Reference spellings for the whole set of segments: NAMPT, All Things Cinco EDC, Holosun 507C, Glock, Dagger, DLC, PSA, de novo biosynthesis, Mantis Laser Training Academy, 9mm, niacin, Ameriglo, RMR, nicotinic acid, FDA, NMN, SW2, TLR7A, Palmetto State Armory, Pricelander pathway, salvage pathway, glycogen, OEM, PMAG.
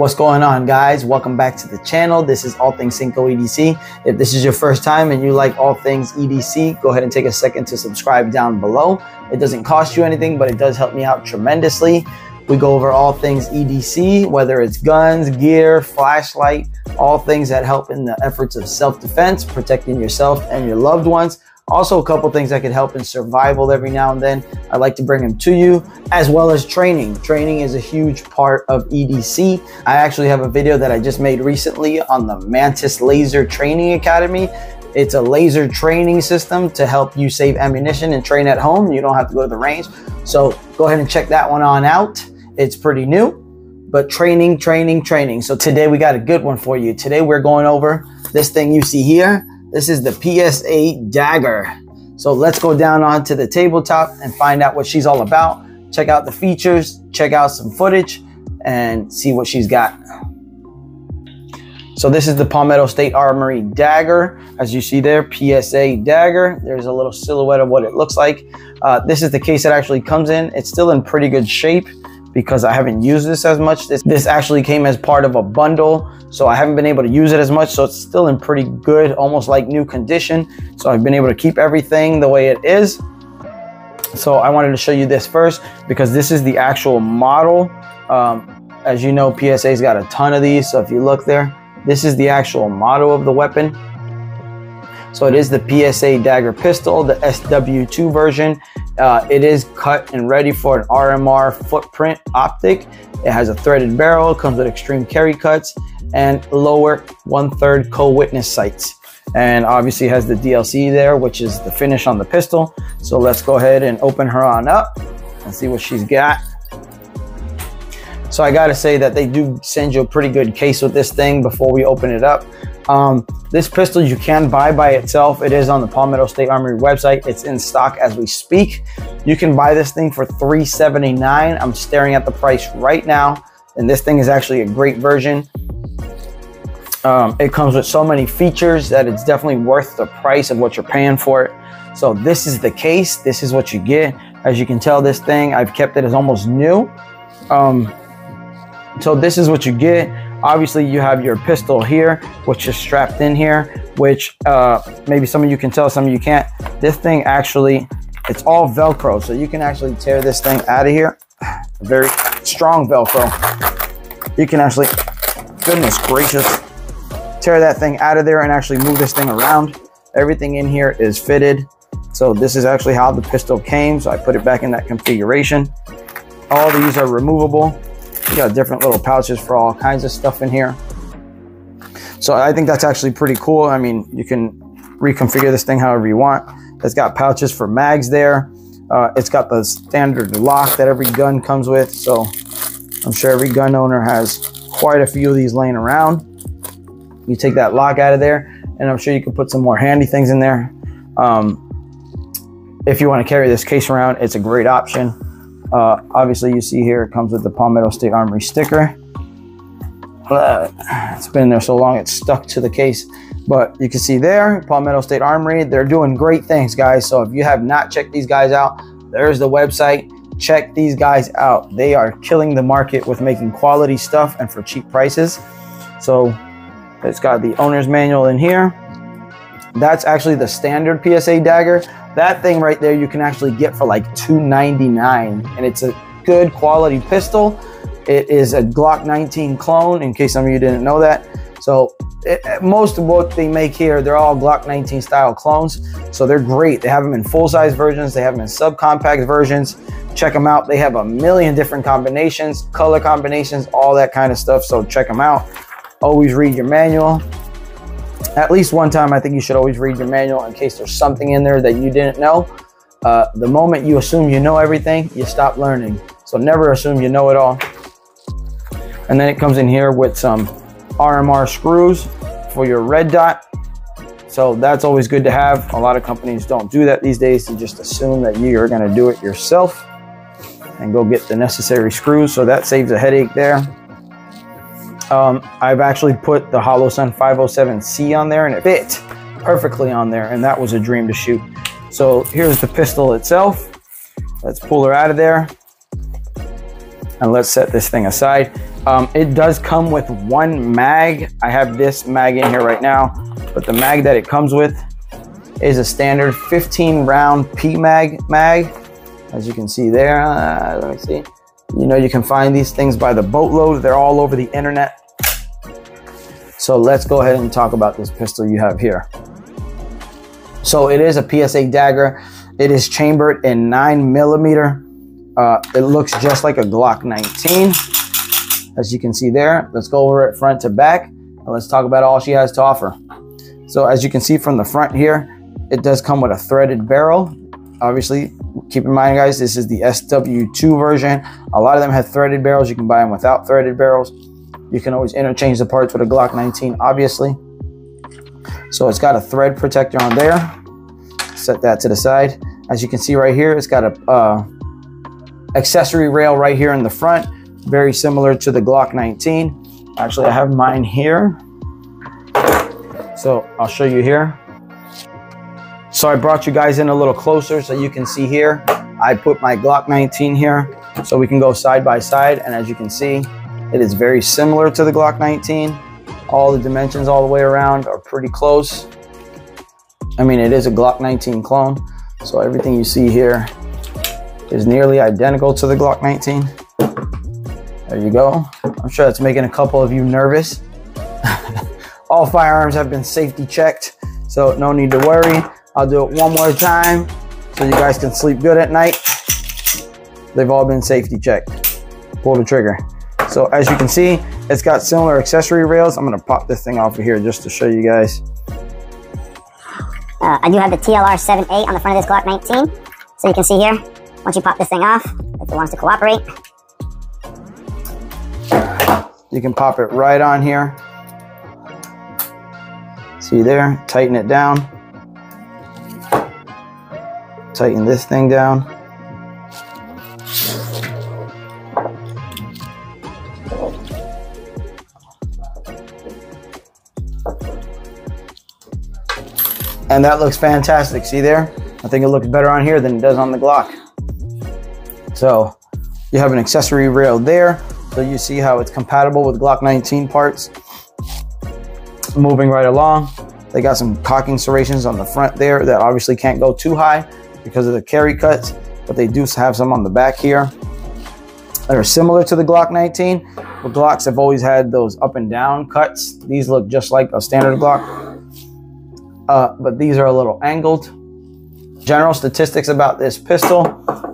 What's going on, guys? Welcome back to the channel. This is All Things Cinco EDC. If this is your first time and you like All Things EDC, go ahead and take a second to subscribe down below. It doesn't cost you anything, but it does help me out tremendously. We go over all things EDC, whether it's guns, gear, flashlight, all things that help in the efforts of self-defense, protecting yourself and your loved ones. Also, a couple things that could help in survival every now and then. I like to bring them to you, as well as training. Training is a huge part of EDC. I actually have a video that I just made recently on the Mantis Laser Training Academy. It's a laser training system to help you save ammunition and train at home. You don't have to go to the range. So go ahead and check that one on out. It's pretty new, but training, training, training. So today we got a good one for you. Today we're going over this thing you see here. This is the PSA Dagger. So let's go down onto the tabletop and find out what she's all about. Check out the features, check out some footage, and see what she's got. So this is the Palmetto State Armory Dagger. As you see there, PSA Dagger. There's a little silhouette of what it looks like. This is the case that actually comes in. It's still in pretty good shape because I haven't used this as much. This actually came as part of a bundle, so I haven't been able to use it as much, so it's still in pretty good, almost like new condition. So I've been able to keep everything the way it is. So I wanted to show you this first because this is the actual model. As you know, PSA's got a ton of these, so if you look there, this is the actual model of the weapon. So it is the PSA Dagger pistol, the SW2 version. It is cut and ready for an RMR footprint optic. It has a threaded barrel, comes with extreme carry cuts and lower 1/3 co-witness sights. And obviously has the DLC there, which is the finish on the pistol. So let's go ahead and open her on up and see what she's got. So I gotta say that they do send you a pretty good case with this thing before we open it up. This pistol you can buy by itself. It is on the Palmetto State Armory website. It's in stock as we speak. You can buy this thing for $379. I'm staring at the price right now, and this thing is actually a great version. It comes with so many features that it's definitely worth the price of what you're paying for it. So this is the case. This is what you get. As you can tell, this thing, I've kept it as almost new. So this is what you get. Obviously you have your pistol here, which is strapped in here, which maybe some of you can tell, some of you can't. This thing actually, it's all Velcro. So you can actually tear this thing out of here. Very strong Velcro. You can actually, goodness gracious, tear that thing out of there and actually move this thing around. Everything in here is fitted. So this is actually how the pistol came. So I put it back in that configuration. All these are removable. You got different little pouches for all kinds of stuff in here. So I think that's actually pretty cool. I mean, you can reconfigure this thing however you want. It's got pouches for mags there. It's got the standard lock that every gun comes with. So I'm sure every gun owner has quite a few of these laying around. You take that lock out of there, and I'm sure you can put some more handy things in there. If you want to carry this case around, it's a great option. Obviously you see here, it comes with the Palmetto State Armory sticker. It's been there so long, it's stuck to the case, but you can see there, Palmetto State Armory, they're doing great things, guys. So if you have not checked these guys out, there's the website. Check these guys out. They are killing the market with making quality stuff and for cheap prices. So it's got the owner's manual in here. That's actually the standard PSA Dagger. That thing right there you can actually get for like $299, and it's a good quality pistol. It is a Glock 19 clone, in case some of you didn't know that. So most of what they make here, they're all Glock 19 style clones. So they're great. They have them in full-size versions. They have them in subcompact versions. Check them out. They have a million different combinations, color combinations, all that kind of stuff. So check them out. Always read your manual. At least one time, I think you should always read your manual in case there's something in there that you didn't know. The moment you assume you know everything, you stop learning. So never assume you know it all. And then it comes in here with some RMR screws for your red dot. So that's always good to have. A lot of companies don't do that these days. You just assume that you're going to do it yourself and go get the necessary screws. So that saves a headache there. I've actually put the Holosun 507C on there, and it fit perfectly on there, and that was a dream to shoot. So here's the pistol itself. Let's pull her out of there. and let's set this thing aside. It does come with one mag. I have this mag in here right now, but the mag that it comes with is a standard 15-round PMAG mag, as you can see there. Let me see. You know, you can find these things by the boatload. They're all over the internet. So let's go ahead and talk about this pistol you have here. So it is a PSA dagger. It is chambered in 9mm. It looks just like a Glock 19, as you can see there. Let's go over it front to back, and let's talk about all she has to offer. So as you can see from the front here, it does come with a threaded barrel. Obviously, keep in mind, guys, this is the SW2 version. A lot of them have threaded barrels. You can buy them without threaded barrels. You can always interchange the parts with a Glock 19, obviously. So it's got a thread protector on there. Set that to the side. As you can see right here, it's got a accessory rail right here in the front, very similar to the Glock 19. Actually, I have mine here. So I'll show you here. So I brought you guys in a little closer so you can see here. I put my Glock 19 here so we can go side by side. And as you can see, it is very similar to the Glock 19. All the dimensions all the way around are pretty close. I mean, it is a Glock 19 clone. So everything you see here is nearly identical to the Glock 19. There you go. I'm sure that's making a couple of you nervous. All firearms have been safety checked, so no need to worry. I'll do it one more time so you guys can sleep good at night. They've all been safety checked. Pull the trigger. So as you can see, it's got similar accessory rails. I'm gonna pop this thing off of here just to show you guys. I do have the TLR7A on the front of this Glock 19. So you can see here, once you pop this thing off, if it wants to cooperate, you can pop it right on here. See there, tighten it down. Tighten this thing down. And that looks fantastic, see there? I think it looks better on here than it does on the Glock. So you have an accessory rail there, so you see how it's compatible with Glock 19 parts. Moving right along, they got some cocking serrations on the front there that obviously can't go too high because of the carry cuts, but they do have some on the back here that are similar to the Glock 19. But Glocks have always had those up and down cuts. These look just like a standard Glock, but these are a little angled. General statistics about this pistol.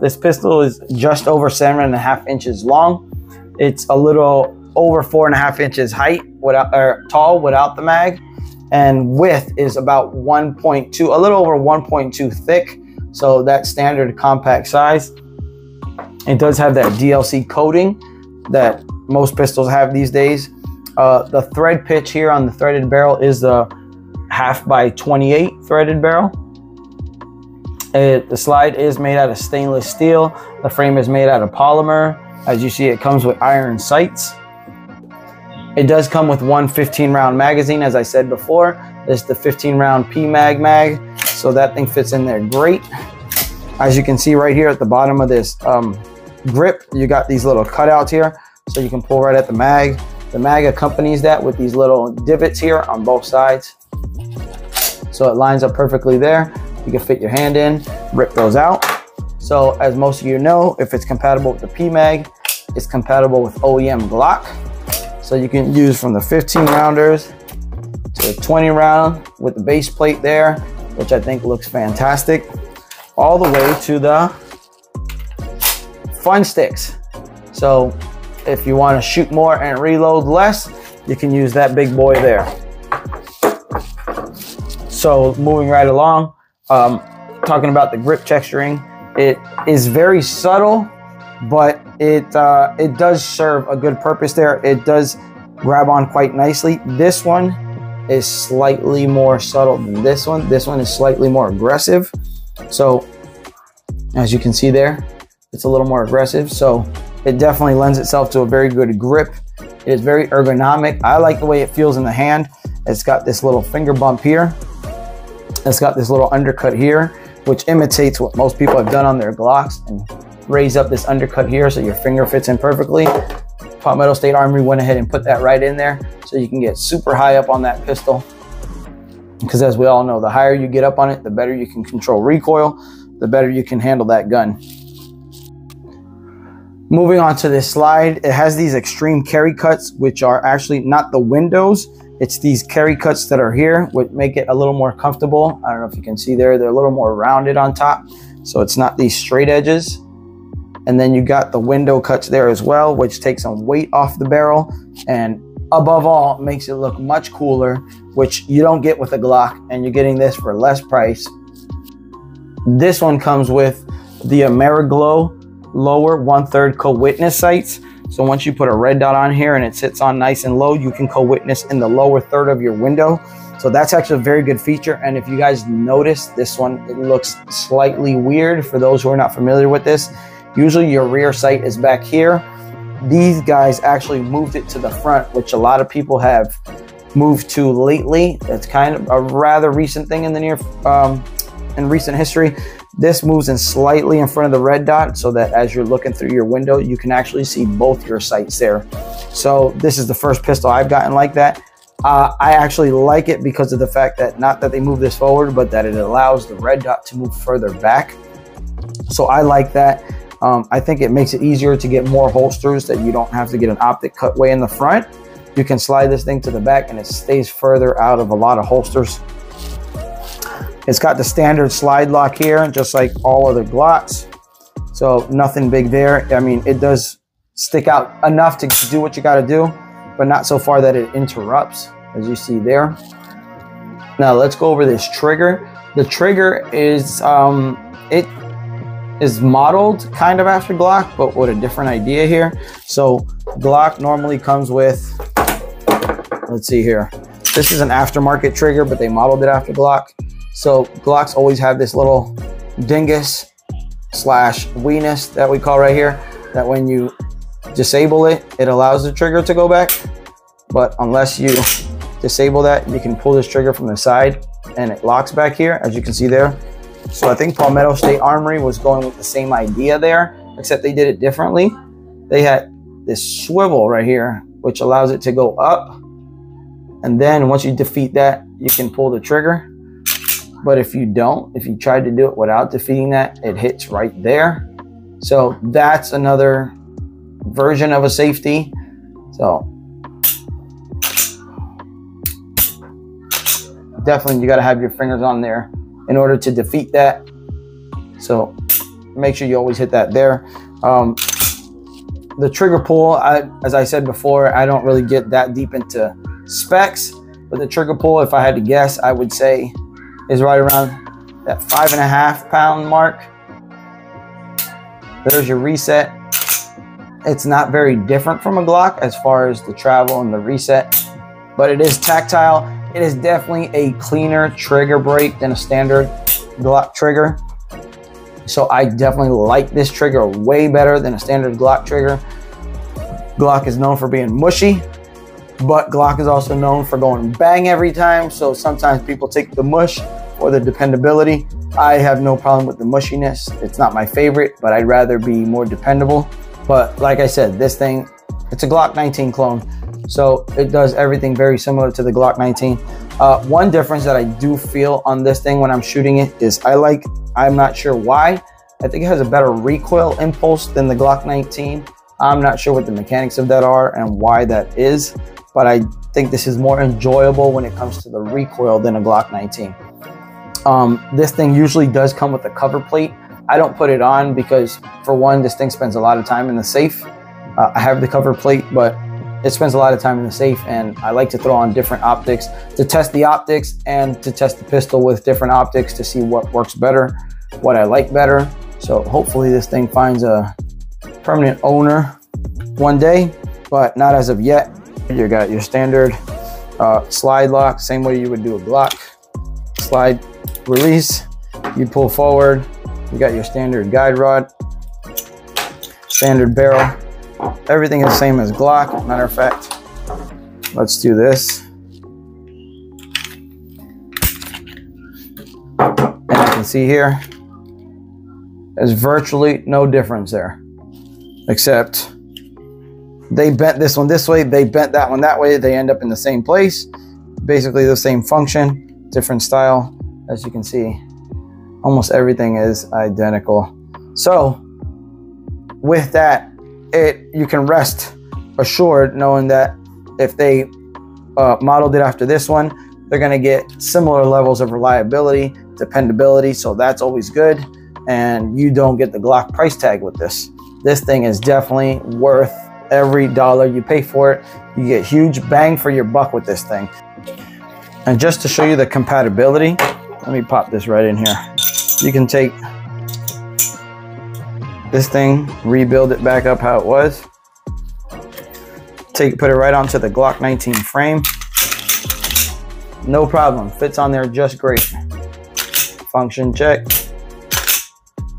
This pistol is just over 7.5 inches long. It's a little over 4.5 inches height without, or tall without the mag, and width is about 1.2, a little over 1.2 thick. So that's standard compact size. It does have that DLC coating that most pistols have these days. The thread pitch here on the threaded barrel is the 1/2 by 28 threaded barrel. The slide is made out of stainless steel. The frame is made out of polymer. As you see, it comes with iron sights. It does come with one 15-round magazine, as I said before. This is the 15-round PMAG mag, so that thing fits in there great. As you can see right here at the bottom of this grip, you got these little cutouts here, so you can pull right at the mag. The mag accompanies that with these little divots here on both sides. So it lines up perfectly there. You can fit your hand in, rip those out. So as most of you know, if it's compatible with the PMAG, it's compatible with OEM Glock. So you can use from the 15 rounders to the 20 round with the base plate there, which I think looks fantastic, all the way to the fun sticks. So if you want to shoot more and reload less, you can use that big boy there. So moving right along, talking about the grip texturing, it is very subtle, but it does serve a good purpose there. It does grab on quite nicely. This one is slightly more subtle than this one. This one is slightly more aggressive. So as you can see there, it's a little more aggressive. So it definitely lends itself to a very good grip. It is very ergonomic. I like the way it feels in the hand. It's got this little finger bump here. It's got this little undercut here, which imitates what most people have done on their Glocks and raise up this undercut here so your finger fits in perfectly. Palmetto State Armory went ahead and put that right in there so you can get super high up on that pistol, because as we all know, the higher you get up on it, the better you can control recoil, the better you can handle that gun. Moving on to this slide, it has these extreme carry cuts, which are actually not the windows. It's these carry cuts that are here, which make it a little more comfortable. I don't know if you can see there, they're a little more rounded on top, so it's not these straight edges. And then you got the window cuts there as well, which takes some weight off the barrel, and above all, makes it look much cooler, which you don't get with a Glock, and you're getting this for less price. This one comes with the Ameriglo lower 1/3 co-witness sights. So once you put a red dot on here and it sits on nice and low, you can co-witness in the lower third of your window. So that's actually a very good feature. And if you guys notice this one, it looks slightly weird for those who are not familiar with this. Usually your rear sight is back here. These guys actually moved it to the front, which a lot of people have moved to lately. It's kind of a rather recent thing in the near in recent history. This moves in slightly in front of the red dot so that as you're looking through your window, you can actually see both your sights there. So this is the first pistol I've gotten like that. I actually like it because of the fact that, not that they move this forward, but that it allows the red dot to move further back. So I like that. I think it makes it easier to get more holsters, that you don't have to get an optic cut way in the front. You can slide this thing to the back and it stays further out of a lot of holsters. It's got the standard slide lock here, just like all other Glocks. So nothing big there. I mean, it does stick out enough to do what you got to do, but not so far that it interrupts, as you see there. Now let's go over this trigger. The trigger is, it is modeled kind of after Glock, but with a different idea here. So Glock normally comes with, let's see here. This is an aftermarket trigger, but they modeled it after Glock. So Glocks always have this little dingus slash weenus that we call right here, that when you disable it, it allows the trigger to go back. But unless you disable that, you can pull this trigger from the side and it locks back here, as you can see there. So I think Palmetto State Armory was going with the same idea there, except they did it differently. They had this swivel right here, which allows it to go up. And then once you defeat that, you can pull the trigger. But if you don't, if you tried to do it without defeating that, it hits right there. So that's another version of a safety. So definitely you got to have your fingers on there in order to defeat that. So make sure you always hit that there. The trigger pull, as I said before, I don't really get that deep into specs, but the trigger pull, if I had to guess, I would say is right around that 5.5 pound mark. There's your reset. It's not very different from a Glock as far as the travel and the reset, but it is tactile. It is definitely a cleaner trigger break than a standard Glock trigger. So I definitely like this trigger way better than a standard Glock trigger. Glock is known for being mushy, but Glock is also known for going bang every time. So sometimes people take the mush or the dependability. I have no problem with the mushiness. It's not my favorite, but I'd rather be more dependable. But like I said, this thing, it's a Glock 19 clone. So it does everything very similar to the Glock 19. One difference that I do feel on this thing when I'm shooting it is I'm not sure why, I think it has a better recoil impulse than the Glock 19. I'm not sure what the mechanics of that are and why that is, but I think this is more enjoyable when it comes to the recoil than a Glock 19. This thing usually does come with a cover plate. I don't put it on because, for one, this thing spends a lot of time in the safe. I have the cover plate, but it spends a lot of time in the safe, and I like to throw on different optics to test the optics and to test the pistol with different optics to see what works better, what I like better. So hopefully this thing finds a permanent owner one day, but not as of yet. You got your standard slide lock, same way you would do a Glock. Slide, release, you pull forward. You got your standard guide rod, standard barrel. Everything is the same as Glock. Matter of fact, let's do this. And you can see here, There's virtually no difference there, except they bent this one this way, they bent that one that way. They end up in the same place, basically the same function, different style. As you can see, almost everything is identical. So with that, you can rest assured knowing that if they modeled it after this one, they're going to get similar levels of reliability, dependability. So that's always good. And you don't get the Glock price tag with this. This thing is definitely worth every dollar you pay for it. You get huge bang for your buck with this thing. And just to show you the compatibility, let me pop this right in here. You can take this thing, rebuild it back up how it was, put it right onto the Glock 19 frame. No problem, fits on there just great. Function check.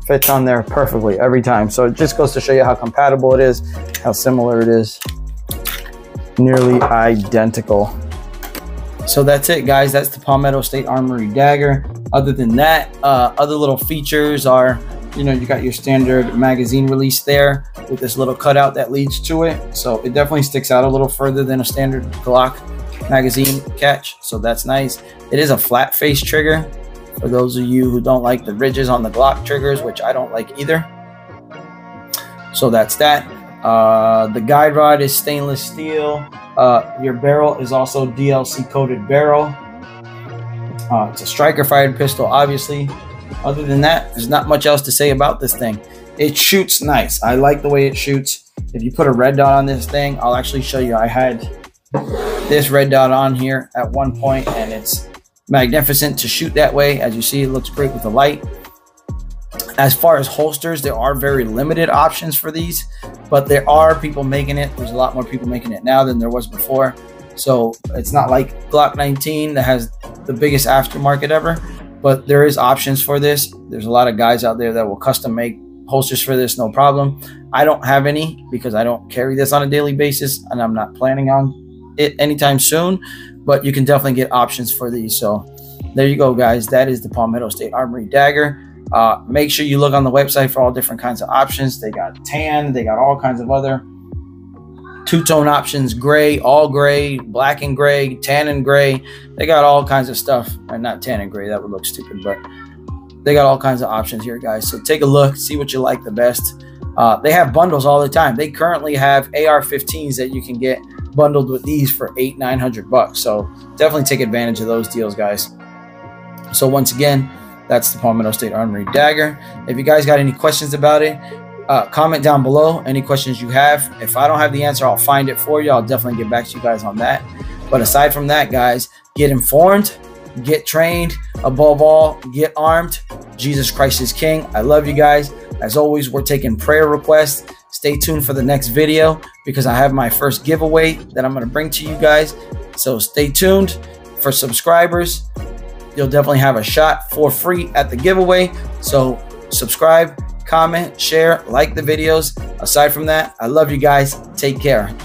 Fits on there perfectly every time. So it just goes to show you how compatible it is, how similar it is, nearly identical. So that's it, guys. That's the Palmetto State Armory dagger. Other than that, other little features are, you know, you got your standard magazine release there with this little cutout that leads to it. So it definitely sticks out a little further than a standard Glock magazine catch. So that's nice. It is a flat face trigger. For those of you who don't like the ridges on the Glock triggers, which I don't like either. So that's that. The guide rod is stainless steel. Your barrel is also DLC coated barrel. It's a striker fired pistol, obviously. Other than that, there's not much else to say about this thing. It shoots nice. I like the way it shoots. If you put a red dot on this thing, I'll actually show you. I had this red dot on here at one point, and it's magnificent to shoot that way. As you see, it looks great with the light. As far as holsters, there are very limited options for these, but there are people making it. There's a lot more people making it now than there was before. So it's not like Glock 19 that has the biggest aftermarket ever, but there is options for this. There's a lot of guys out there that will custom make holsters for this, no problem. I don't have any because I don't carry this on a daily basis, and I'm not planning on it anytime soon, but you can definitely get options for these. So there you go, guys. That is the Palmetto State Armory dagger. Make sure you look on the website for all different kinds of options. They got tan, they got all kinds of other two-tone options, gray, all gray, black and gray, tan and gray. They got all kinds of stuff. And not tan and gray, that would look stupid, but they got all kinds of options here, guys. So take a look, see what you like the best. They have bundles all the time. They currently have AR-15s that you can get bundled with these for $800–900 bucks. So definitely take advantage of those deals, guys. So once again, that's the Palmetto State Armory dagger. If you guys got any questions about it, comment down below any questions you have. If I don't have the answer, I'll find it for you. I'll definitely get back to you guys on that. But aside from that, guys, get informed, get trained, above all, get armed. Jesus Christ is King. I love you guys. As always, we're taking prayer requests. Stay tuned for the next video because I have my first giveaway that I'm going to bring to you guys. So stay tuned. For subscribers, you'll definitely have a shot for free at the giveaway. So subscribe, comment, share, like the videos. Aside from that, I love you guys. Take care.